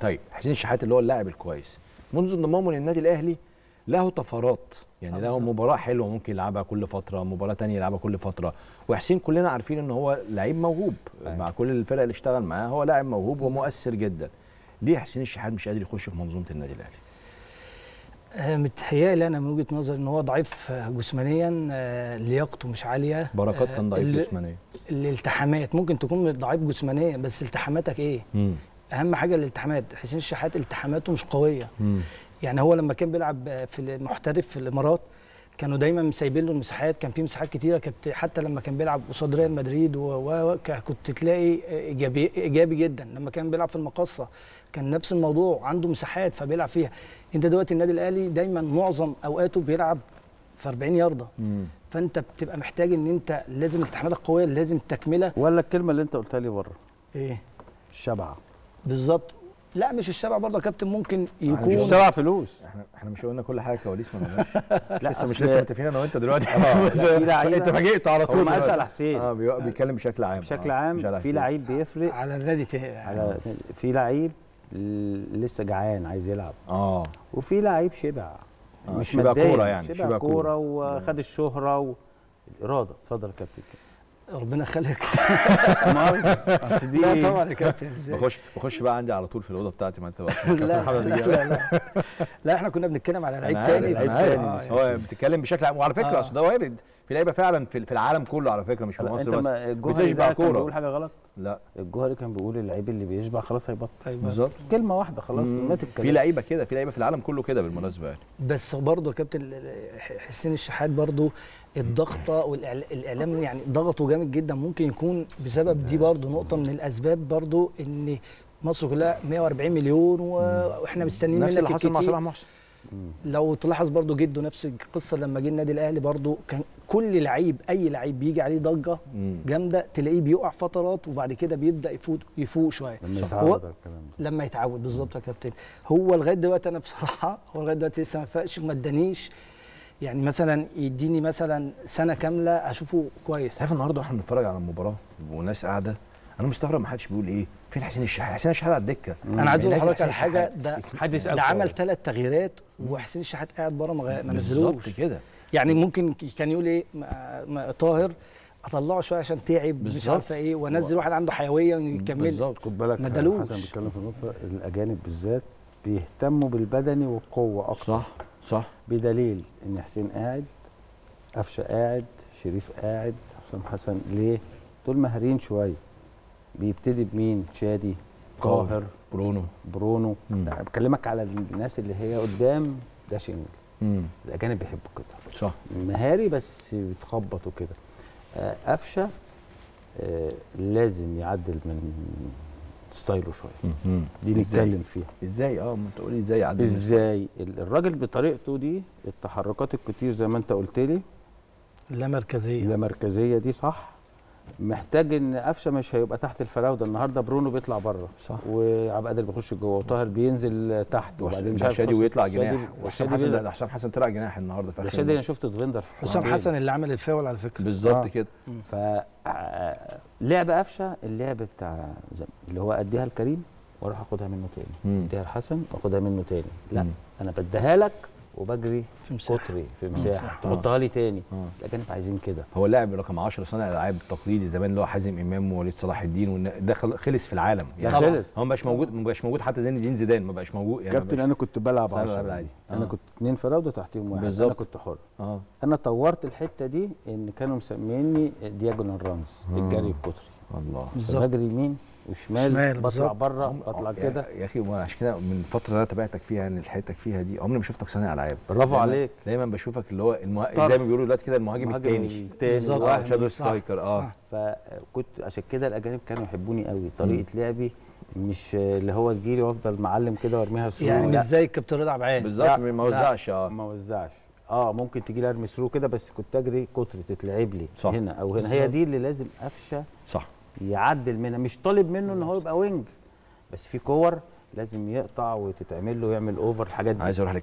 طيب حسين الشحات اللي هو اللاعب الكويس منذ انضمامه للنادي الاهلي له طفرات، يعني له مباراه حلوه ممكن يلعبها كل فتره، مباراه ثانيه يلعبها كل فتره، وحسين كلنا عارفين ان هو لعيب موهوب مع كل الفرق اللي اشتغل معاه هو لاعب موهوب ومؤثر جدا. ليه حسين الشحات مش قادر يخش في منظومه النادي الاهلي؟ متهيألي انا من وجهه نظري ان هو ضعيف جسمانيا، لياقته مش عاليه، بركات كان ضعيف جسمانيا، الالتحامات ممكن تكون ضعيف جسمانيا بس التحاماتك ايه؟ اهم حاجه الالتحامات. حسين الشحات التحاماته مش قويه، يعني هو لما كان بيلعب في المحترف في الامارات كانوا دايما سايبين له المساحات، كان في مساحات كتيره، كانت حتى لما كان بيلعب قصاد ريال مدريد كنت تلاقي ايجابي جدا. لما كان بيلعب في المقاصه كان نفس الموضوع، عنده مساحات فبيلعب فيها. انت دلوقتي النادي الاهلي دايما معظم اوقاته بيلعب في 40 يارده، فانت بتبقى محتاج ان انت لازم التحاماتك قويه، لازم تكمله. ولا الكلمه اللي انت قلتها لي بره ايه؟ الشبعه بالظبط. لا مش الشبع برضه يا كابتن، ممكن يكون الشبع فلوس. احنا مش قلنا كل حاجه كواليس ما لناش لسه مش لسه متفقين انا وانت دلوقتي انت فاجئت على طول. ما قالش على حسين، بيتكلم بشكل عام. بشكل عام في لعيب بيفرق على النادي، على في لعيب لسه جعان عايز يلعب، وفي لعيب شبع مش ماديا، كوره يعني شبع كوره وخد الشهره والاراده. اتفضل يا كابتن. ربنا خلقك مؤاخذة دي. لا طبعا يا كابتن، بخش بقى عندي على طول في الاوضه بتاعتي، ما انت بقى لا احنا كنا بنتكلم على لعيب تاني، هو بتتكلم بشكل عام. وعلى فكره اصل ده وارد في لعيبه فعلا في العالم كله على فكره، مش في مصر بس. الجوهري كان بيقول حاجه غلط؟ لا الجوهري كان بيقول اللعيب اللي بيشبع خلاص هيبطل. بالظبط، كلمه واحده خلاص ما تتكلمش. في لعيبه كده، في لعيبه في العالم كله كده بالمناسبه يعني. بس برضه يا كابتن حسين الشحات برضه الضغطه والاعلام يعني ضغطه جامد جدا، ممكن يكون بسبب دي برضه نقطه من الاسباب برضه، ان مصر كلها 140 مليون واحنا مستنيين منك كتير. نفس اللي حصل مع صلاح محسن، لو تلاحظ برضه جده نفس القصه لما جه النادي الاهلي برضه، كان كل لعيب اي لعيب بيجي عليه ضجه جامده تلاقيه بيقع فترات وبعد كده بيبدا يفوق شويه لما يتعود. لما يتعود بالظبط يا كابتن. هو لغايه دلوقتي انا بصراحه هو لغايه دلوقتي لسه ما فاقش وما ادانيش، يعني مثلا يديني مثلا سنه كامله اشوفه كويس. عارف النهارده احنا بنتفرج على المباراه وناس قاعده انا مستغرب ما حدش بيقول ايه فين حسين الشحات؟ حسين الشحات على الدكه. انا عايز اقول لحضرتك على حاجه، ده عمل 3 تغييرات وحسين الشحات قاعد بره ما نزلوش. بالظبط كده، يعني ممكن كان يقول ايه طاهر اطلعه شويه عشان تعب مش عارفه ايه، وانزل واحد عنده حيويه ويكمل. بالظبط، خد بالك ما ادالوش. حسن بيتكلم في النقطه الاجانب بالذات بيهتموا بالبدني والقوه اكتر. صح، بدليل ان حسين قاعد، أفشة قاعد، شريف قاعد، حسام حسن. ليه؟ دول مهارين شويه. بيبتدي بمين؟ شادي قاهر، برونو. بكلمك على الناس اللي هي قدام داشين. الاجانب بيحبوا كده، صح، مهاري بس بيتخبطوا كده. أفشة لازم يعدل من ستايله شويه، دي نتكلم فيها ازاي. ما انت قولي ازاي يعدل ازاي الراجل بطريقته دي، التحركات الكتير زي ما انت قلت لي، اللامركزيه دي صح. محتاج ان أفشة مش هيبقى تحت الفراوده النهارده، برونو بيطلع بره وعبد القادر بيخش جوه، وطاهر بينزل تحت وبعدين مش عارف شادي ويطلع جناح، وحسام حسن ده حسام حسن طلع جناح النهارده في اخر شادي. انا شفت تغندر في حسام حسن اللي عمل الفاول على فكره بالظبط كده. ف لعب أفشة اللعب بتاع اللي هو اديها لكريم واروح اخدها منه تاني، اديها لحسن واخدها منه تاني، لا انا بديها لك وبجري في كتري في مساحه تحطها لي تاني. الاجانب عايزين كده. هو اللاعب رقم 10 صانع الالعاب التقليدي زمان اللي هو حازم امام ووليد صلاح الدين، ده خلص في العالم يعني. خلص، هو ما بقاش موجود حتى زين الدين زيدان ما بقاش موجود يعني. كابتن انا كنت بلعب 10، انا كنت 2 فراوده تحتيهم 1 بالظبط، انا كنت حر. انا طورت الحته دي ان كانوا مسميني دياجونال رانز، الجري الكتري. الله، بجري يمين وشمال، بطلع بره بطلع كده. يا اخي عشان كده من فتره انا تابعتك فيها يعني، لحقتك فيها دي، عمري ما شفتك صانع العاب. برافو عليك، دايما بشوفك اللي هو زي ما بيقولوا دلوقتي كده المهاجم الثاني شادو سترايكر. فكنت عشان كده الاجانب كانوا يحبوني قوي. طريقه لعبي مش اللي هو تجيلي وافضل معلم كده وارميها ثرو، يعني مش زي الكابتن رضا عبد العال بالظبط، ما وزعش. ممكن تجيلي ارمي ثرو كده، بس كنت اجري كتر تتلعب لي هنا او هنا. هي دي اللي لازم أفشة صح يعدل منها. مش طالب منه ان هو يبقى وينج، بس في كور لازم يقطع وتتعمل له، يعمل اوفر. الحاجات دي عايز اروح